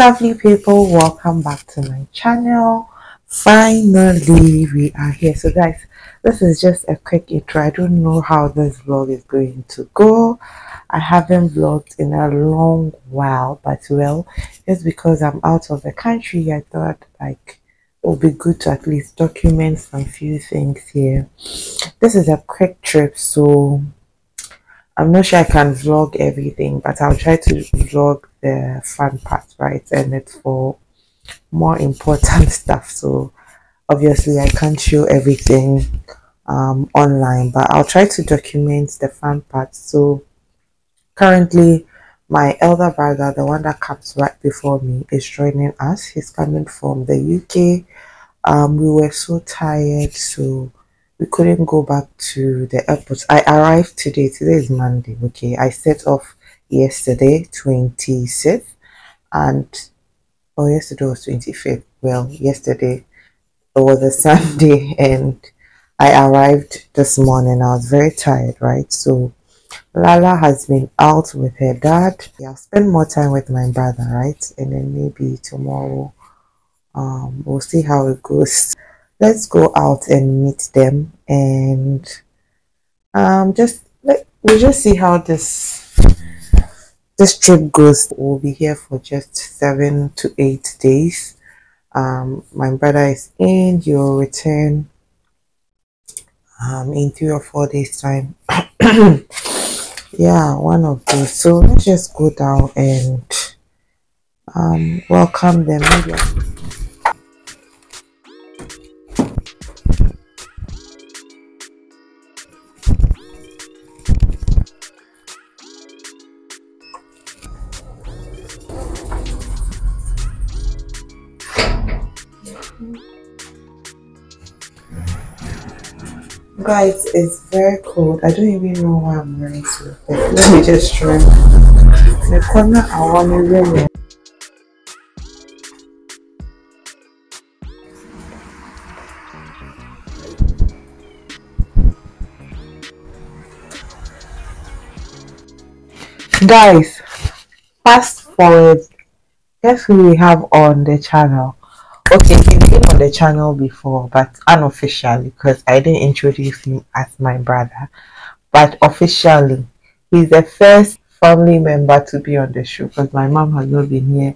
Lovely people, welcome back to my channel. Finally we are here. So guys, this is just a quick intro. I don't know how this vlog is going to go. I haven't vlogged in a long while, but well, it's because I'm out of the country. I thought like it would be good to at least document some few things here. This is a quick trip, so I'm not sure I can vlog everything, but I'll try to vlog the fun part, right? And it's for more important stuff, so obviously I can't show everything online, but I'll try to document the fun part. So currently my elder brother, the one that comes right before me, is joining us. He's coming from the UK. We were so tired, so we couldn't go back to the airport. I arrived today. Today is Monday, okay? I set off yesterday, 26th, and yesterday was 25th. Well, yesterday it was a Sunday, and I arrived this morning. I was very tired, right? So Lala has been out with her dad. Yeah, I'll spend more time with my brother, right? And then maybe tomorrow we'll see how it goes. Let's go out and meet them, and we'll just see how this trip goes. We'll be here for just 7 to 8 days. My brother is in. He'll return in 3 or 4 days time. Yeah, one of those. So let's just go down and welcome them. Guys, it's very cold. I don't even know why I'm wearing sweaters. Let me just try. In the corner, I want to wear. Guys, fast forward. Guess who we have on the channel? Okay, he's been on the channel before, but unofficially, because I didn't introduce him as my brother. But officially, he's the first family member to be on the show, because my mom has not been here.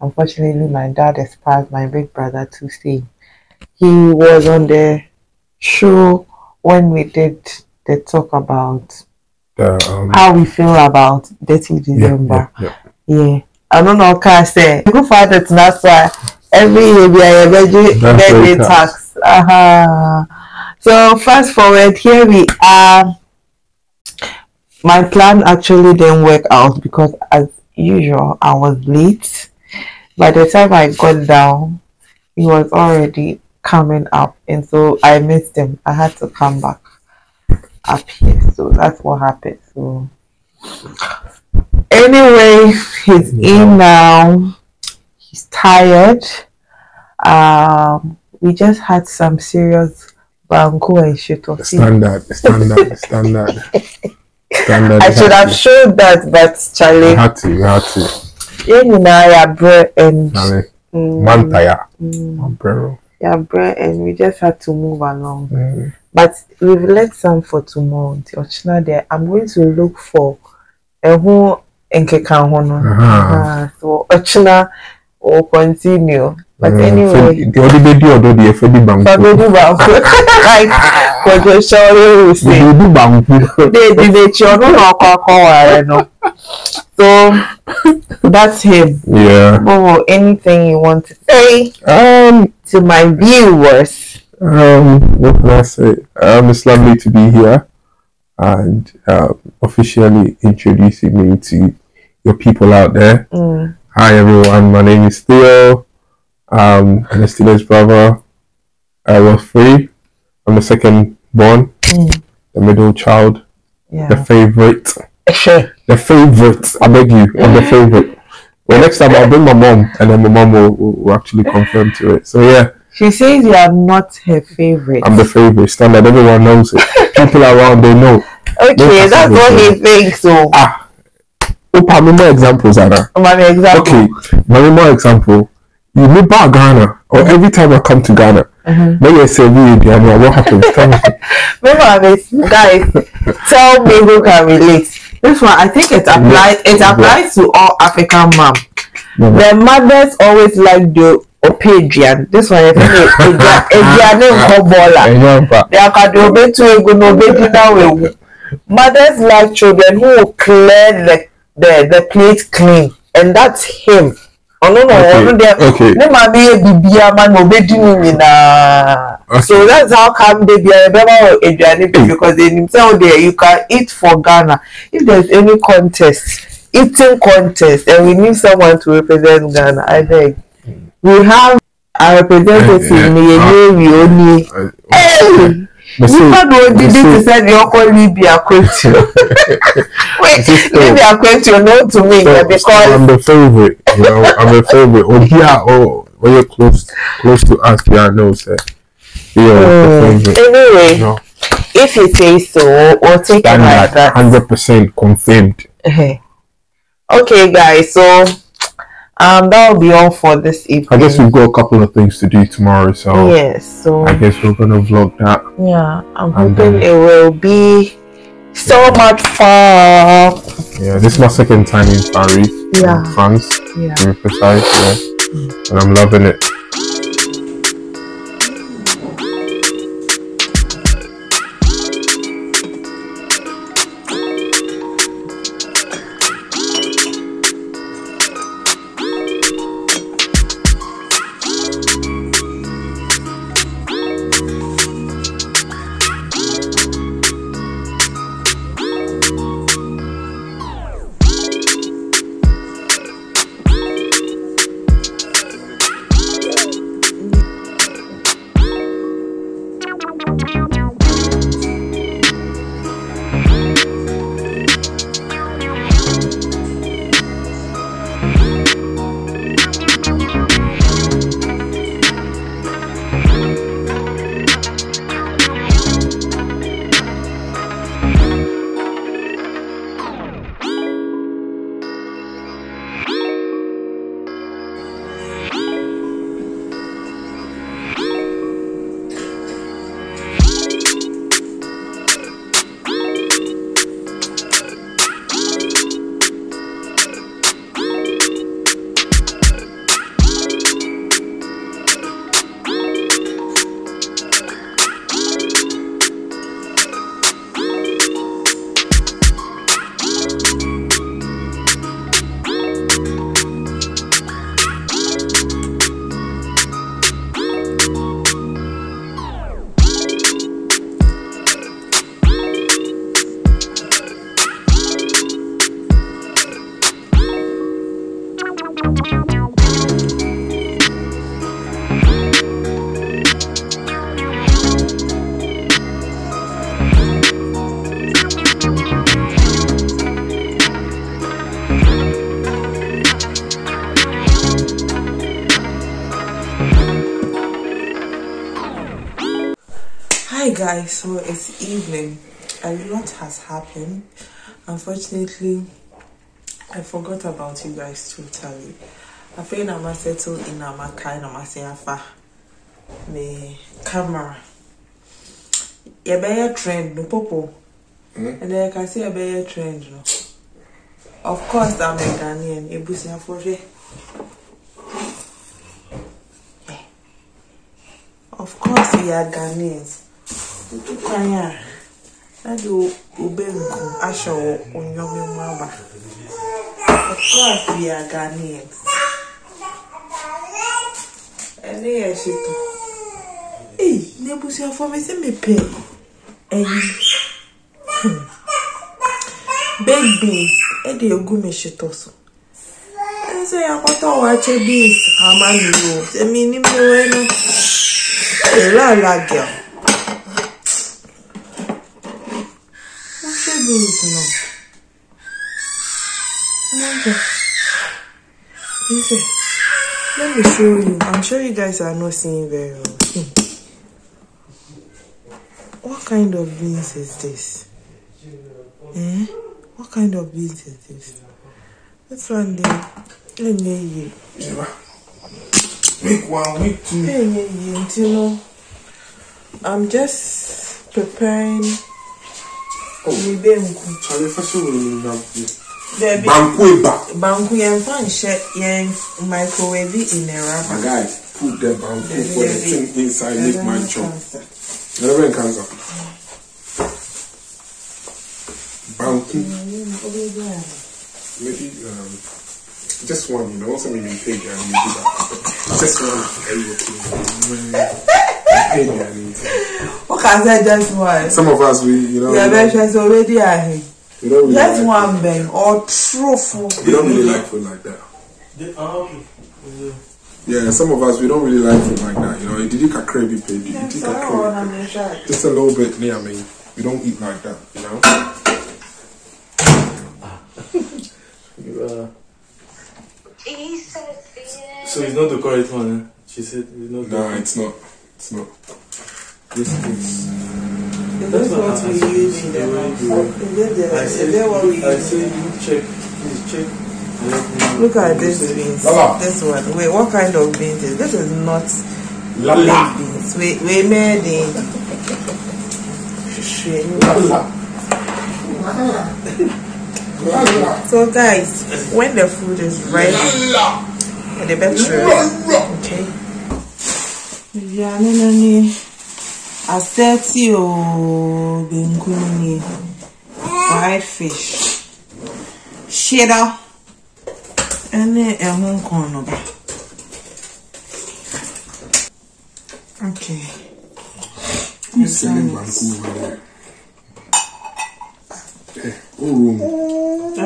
Unfortunately, my dad has passed, my big brother too soon. He was on the show when we did the talk about how we feel about Dirty December. Yeah. I don't know what I say. Go for that, that's why. Every year we are a tax. So fast forward, here we are. My plan actually didn't work out because, as usual, I was late. By the time I got down, he was already coming up, and so I missed him. I had to come back up here, so that's what happened. So anyway, he's in now. He's tired. We just had some serious Standard. I should have showed that, but Charlie. You had to. And we just had to move along. Mm. But we've left some for tomorrow. I'm going to look for a who so Ochina will continue. But anyway, the only baby or the FD bank, right? Because you're sure you say, they children or so that's him, yeah. Oh, anything you want to say, to my viewers, what can I say? It's lovely to be here and officially introducing me to your people out there. Mm. Hi, everyone, my name is Theo. And a Stella's brother. I was free. I'm the second born, the middle child, the favorite. I beg you, I'm the favorite. Well, next time I'll bring my mom, and then my mom will actually confirm to it. So yeah. She says you are not her favorite. I'm the favorite. Standard. Everyone knows it. People around, they know. Okay, that's what he thinks. So. Ah. Mommy more example. You move back Ghana, or every time I come to Ghana, maybe I say, what happens? Tell me. Guys, tell me who can relate. This one, I think it applies to all African moms. Their mothers always like the opinion. This one, I think mothers like children who will clear the plate clean, and that's him. So that's how come they be because they themselves there. You can eat for Ghana. If there's any contest, eating contest, and we need someone to represent Ghana, I beg. We have a representative in the you can't do this to send your call Libya question. Wait, Libya question, not to me. So, because I'm the favorite. You know, I'm the favorite. Oh, yeah, when you're close to us, yeah, I know, sir. Yeah, the favorite. Anyway, you know, if you say so, we'll take it like that. 100% confirmed. Okay, guys, so that'll be all for this evening. I guess we've got a couple of things to do tomorrow, so yes, so I guess we're gonna vlog that. Yeah, I'm hoping it will be so much fun. Yeah, this is my second time in Paris, in France, to be precise. And I'm loving it. guys, so it's evening. A lot has happened. Unfortunately, I forgot about you guys totally. I think I'm settled in Amaka and Amaseafa. The camera. You better trend, no popo. And then I can see a better trend. No? Of course, I'm a Ghanaian. It was a forget. Of course, we are Ghanaians. You can't. I do Ubenko, Asho, Unyomi Mama. Of course, we are Ghanaians. And here she told me, Nebusia for me, send me pay. Baked beans, and the Ogumi she tossed. I say, I want to watch a beans. I'm a new, a minimum. Lala girl. What should I do now? Listen, let me show you. I'm sure you guys are not seeing very well. What kind of beans is this? Eh? What kind of beans is this? This one there. Let me eat. Week 1, week 2. You know, I'm just preparing. Oh, we banku and fan share microwave in a wrapper. My guy, put the banku for the thing inside. Make my chop. Never cancer. Banku. Maybe just one, you know, also maybe pig and do that. Just one. What can I say, just one? Some of us, we, you know. Yeah, that's already at him. Just one bang or truthful. We don't really like food like that. Yeah, some of us, we don't really like food like that. You know, it did a crabby pig. It did a crabby. Just a little bit near me. We don't eat like that, you know. So it's not the correct one, eh? She said it's not. No, nah, it's not. It's not. This is. That's what we use in the room. I said you check. Please check. Look at this beans. Lala. This one. Wait, what kind of beans is this? This is not Lala beans. We made it. Lala. Lala. So guys, when the food is ready, the better, okay? I said to you, fried fish, cheddar, and then a moon corner. Okay. You selling Vancouver? Where's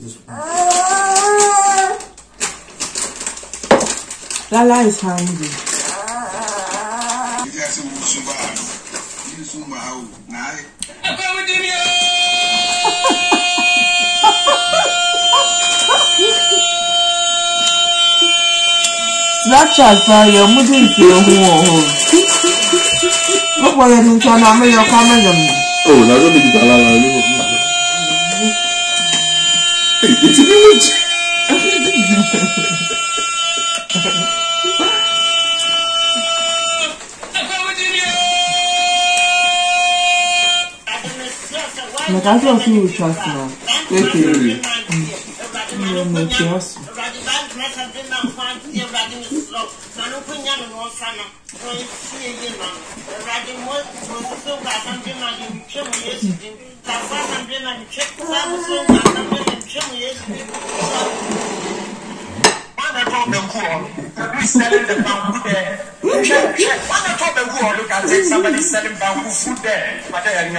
this one? Lala is hungry. Snapchat by your movie film. Look what I didn't turn on your comment on me. Oh, now don't be the alarm. Hey, it's a village. But that's what you trust now. Thank you. Somebody selling bamboo food there.